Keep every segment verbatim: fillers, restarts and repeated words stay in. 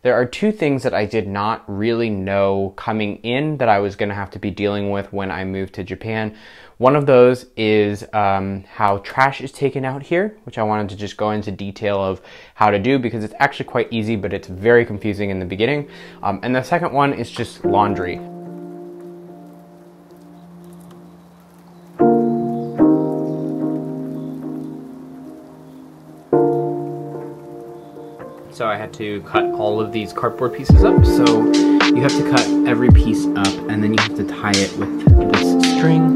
There are two things that I did not really know coming in that I was going to have to be dealing with when I moved to Japan. One of those is um, how trash is taken out here, which I wanted to just go into detail of how to do because it's actually quite easy, but it's very confusing in the beginning. Um, and the second one is just laundry. So I had to cut all of these cardboard pieces up. So you have to cut every piece up and then you have to tie it with this string.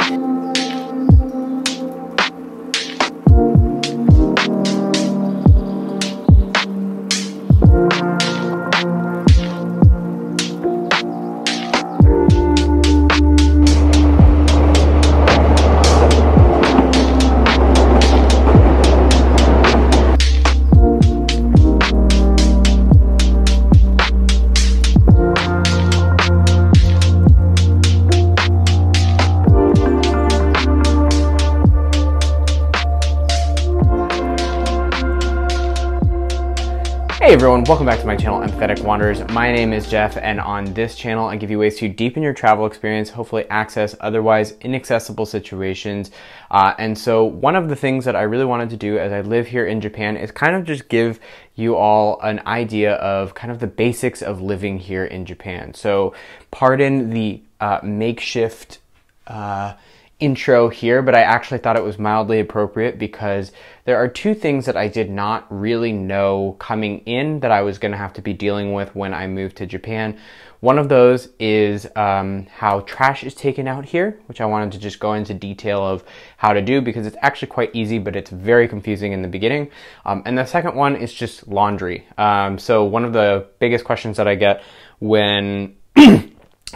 Hey everyone, welcome back to my channel, Empathetic Wanderers. My name is Jeff, and on this channel I give you ways to deepen your travel experience, hopefully access otherwise inaccessible situations. Uh, and so one of the things that I really wanted to do as I live here in Japan is kind of just give you all an idea of kind of the basics of living here in Japan. So pardon the uh, makeshift uh, intro here, but I actually thought it was mildly appropriate because there are two things that I did not really know coming in that I was going to have to be dealing with when I moved to Japan. One of those is um, how trash is taken out here, which I wanted to just go into detail of how to do because it's actually quite easy, but it's very confusing in the beginning. Um, and the second one is just laundry. Um, so one of the biggest questions that I get when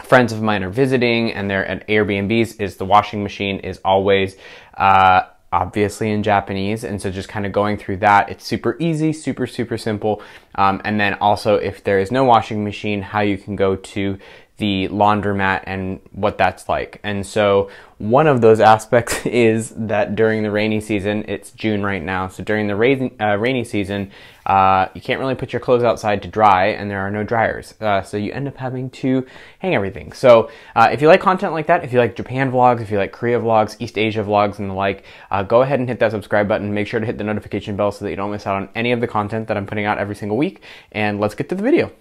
friends of mine are visiting and they're at Airbnbs is the washing machine is always uh, obviously in Japanese. And so just kind of going through that, it's super easy, super, super simple. Um, and then also if there is no washing machine, how you can go to the laundromat and what that's like. And so one of those aspects is that during the rainy season, it's June right now. So during the rainy, uh, rainy season, uh, you can't really put your clothes outside to dry and there are no dryers. Uh, so you end up having to hang everything. So uh, if you like content like that, if you like Japan vlogs, if you like Korea vlogs, East Asia vlogs and the like, uh, go ahead and hit that subscribe button. Make sure to hit the notification bell so that you don't miss out on any of the content that I'm putting out every single week. And let's get to the video.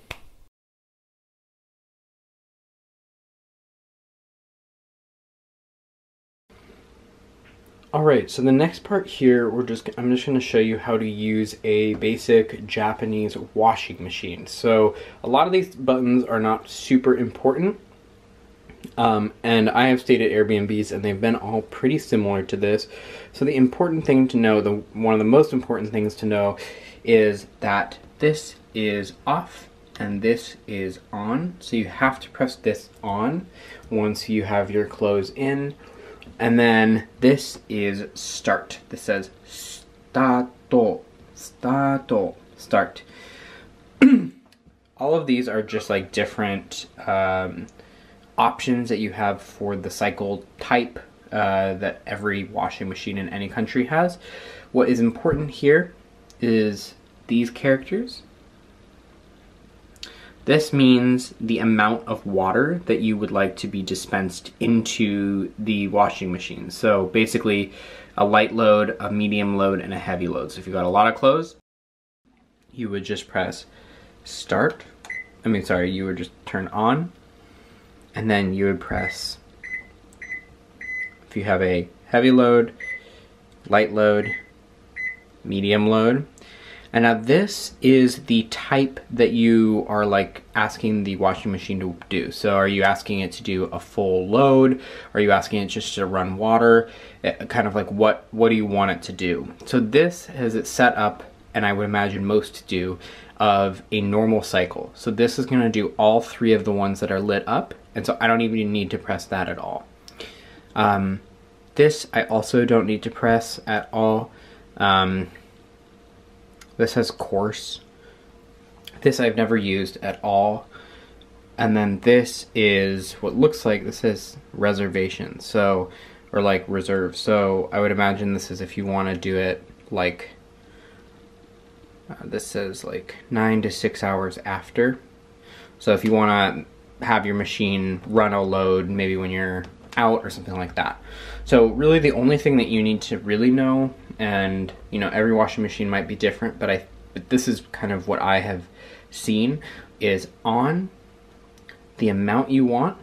Alright, so the next part here, we're just I'm just going to show you how to use a basic Japanese washing machine. So a lot of these buttons are not super important, um, and I have stayed at Airbnbs and they've been all pretty similar to this. So the important thing to know, the one of the most important things to know, is that this is off and this is on. So you have to press this on once you have your clothes in. And then this is start. This says sutāto, sutāto, start. All of these are just like different um, options that you have for the cycle type uh, that every washing machine in any country has. What is important here is these characters. This means the amount of water that you would like to be dispensed into the washing machine. So basically a light load, a medium load, and a heavy load. So if you got a lot of clothes, you would just press start. I mean, sorry, you would just turn on, and then you would press, if you have a heavy load, light load, medium load. And now this is the type that you are like asking the washing machine to do. So are you asking it to do a full load? Are you asking it just to run water? It, kind of like what, what do you want it to do? So this has it set up, and I would imagine most do, of a normal cycle. So this is gonna do all three of the ones that are lit up. And so I don't even need to press that at all. Um, this I also don't need to press at all. Um, This has coarse. This I've never used at all. And then this is what looks like, this is reservation. So, or like reserve. So I would imagine this is if you want to do it like Uh, this says like nine to six hours after. So if you want to have your machine run a load maybe when you're out or something like that. So really the only thing that you need to really know, and you know, every washing machine might be different, but I but this is kind of what I have seen, is on the amount you want,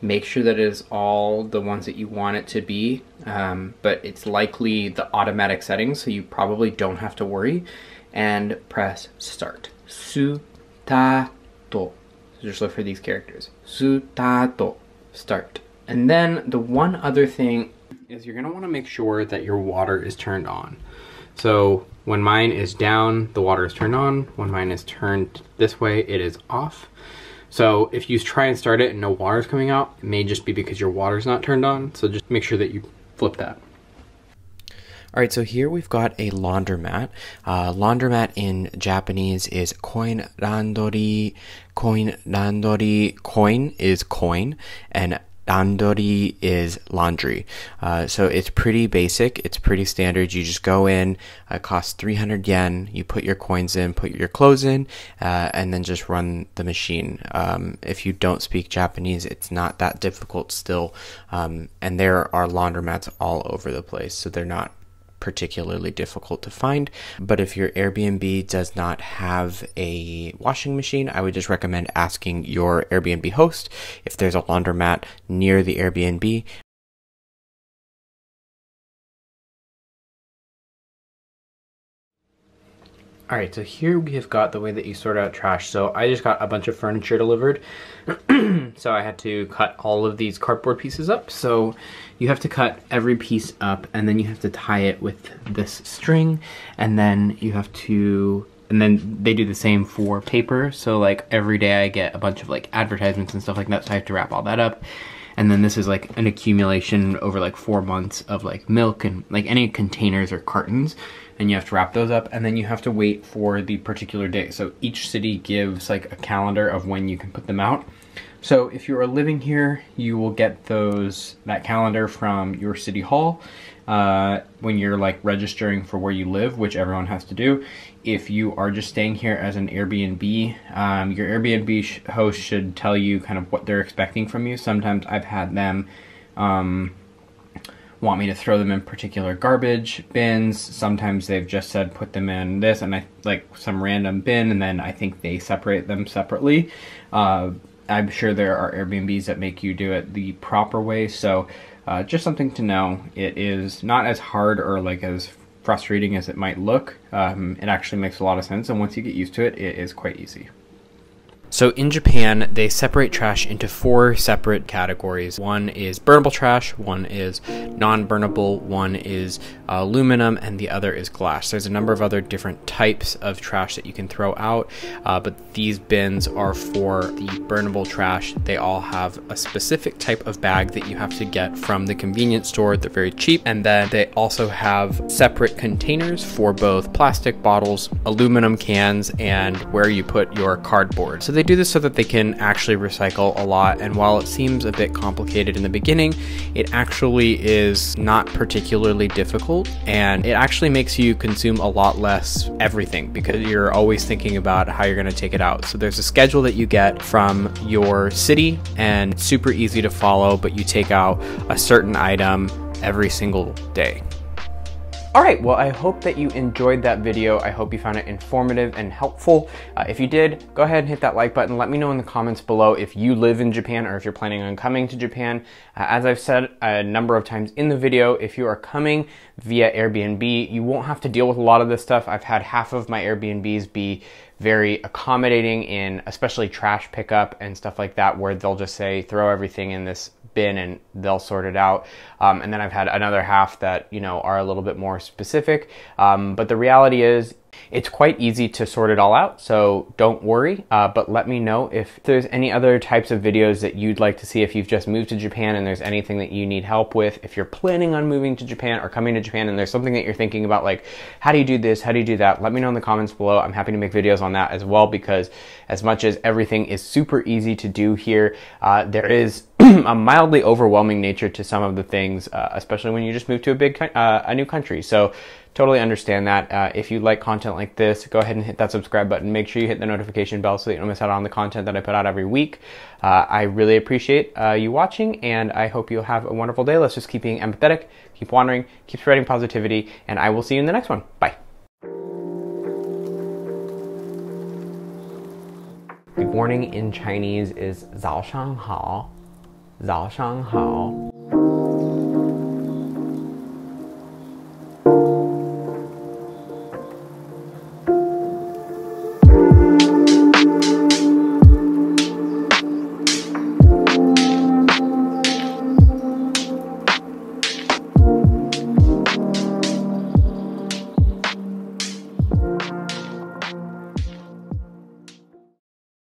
make sure that it is all the ones that you want it to be, um, but it's likely the automatic settings, so you probably don't have to worry, and press start. Sutāto. So just look for these characters. Sutāto. Start. And then the one other thing is you're going to want to make sure that your water is turned on. So when mine is down, the water is turned on. When mine is turned this way, it is off. So if you try and start it and no water is coming out, it may just be because your water is not turned on. So just make sure that you flip that. All right, so here we've got a laundromat. Uh, laundromat in Japanese is koin randori. Koin randori. Koin is coin, and randori is laundry. Uh, so it's pretty basic. It's pretty standard. You just go in. It costs three hundred yen. You put your coins in, put your clothes in, uh, and then just run the machine. Um, if you don't speak Japanese, it's not that difficult still. Um, and there are laundromats all over the place, so they're not particularly difficult to find. But if your Airbnb does not have a washing machine, I would just recommend asking your Airbnb host if there's a laundromat near the Airbnb. All right, so here we have got the way that you sort out trash. So I just got a bunch of furniture delivered. So I had to cut all of these cardboard pieces up. So you have to cut every piece up, and then you have to tie it with this string. And then you have to, and then they do the same for paper. So like every day I get a bunch of like advertisements and stuff like that. So I have to wrap all that up. And then this is like an accumulation over like four months of like milk and like any containers or cartons, and you have to wrap those up, and then you have to wait for the particular day. So each city gives like a calendar of when you can put them out. So if you are living here, you will get those, that calendar from your city hall uh, when you're like registering for where you live, which everyone has to do. If you are just staying here as an Airbnb, um, your Airbnb sh host should tell you kind of what they're expecting from you. Sometimes I've had them um, want me to throw them in particular garbage bins. Sometimes they've just said put them in this, and I like some random bin, and then I think they separate them separately. Uh, I'm sure there are Airbnbs that make you do it the proper way. So uh, just something to know. It is not as hard or like as frustrating as it might look. Um, it actually makes a lot of sense, and once you get used to it, it is quite easy. So in Japan, they separate trash into four separate categories. One is burnable trash, one is non-burnable, one is uh, aluminum, and the other is glass. There's a number of other different types of trash that you can throw out, uh, but these bins are for the burnable trash. They all have a specific type of bag that you have to get from the convenience store. They're very cheap, and then they also have separate containers for both plastic bottles, aluminum cans, and where you put your cardboard. So they They do this so that they can actually recycle a lot, and while it seems a bit complicated in the beginning, it actually is not particularly difficult, and it actually makes you consume a lot less everything because you're always thinking about how you're going to take it out. So there's a schedule that you get from your city, and it's super easy to follow, but you take out a certain item every single day. All right, well, I hope that you enjoyed that video. I hope you found it informative and helpful. Uh, if you did, go ahead and hit that like button. Let me know in the comments below if you live in Japan or if you're planning on coming to Japan. Uh, as I've said a number of times in the video, if you are coming via Airbnb, you won't have to deal with a lot of this stuff. I've had half of my Airbnbs be very accommodating in especially trash pickup and stuff like that, where they'll just say, throw everything in this bin and they'll sort it out. Um, and then I've had another half that, you know, are a little bit more specific. Um, but the reality is it's quite easy to sort it all out. So don't worry, uh, but let me know if there's any other types of videos that you'd like to see if you've just moved to Japan and there's anything that you need help with. If you're planning on moving to Japan or coming to Japan and there's something that you're thinking about, like, how do you do this? How do you do that? Let me know in the comments below. I'm happy to make videos on that as well, because as much as everything is super easy to do here, uh, there is a mildly overwhelming nature to some of the things, uh, especially when you just move to a big, uh, a new country. So totally understand that. Uh, if you like content like this, go ahead and hit that subscribe button. Make sure you hit the notification bell so that you don't miss out on the content that I put out every week. Uh, I really appreciate uh, you watching, and I hope you have a wonderful day. Let's just keep being empathetic, keep wandering, keep spreading positivity, and I will see you in the next one. Bye. Good morning in Chinese is Zao Shang Hao. Zao Shang Hao.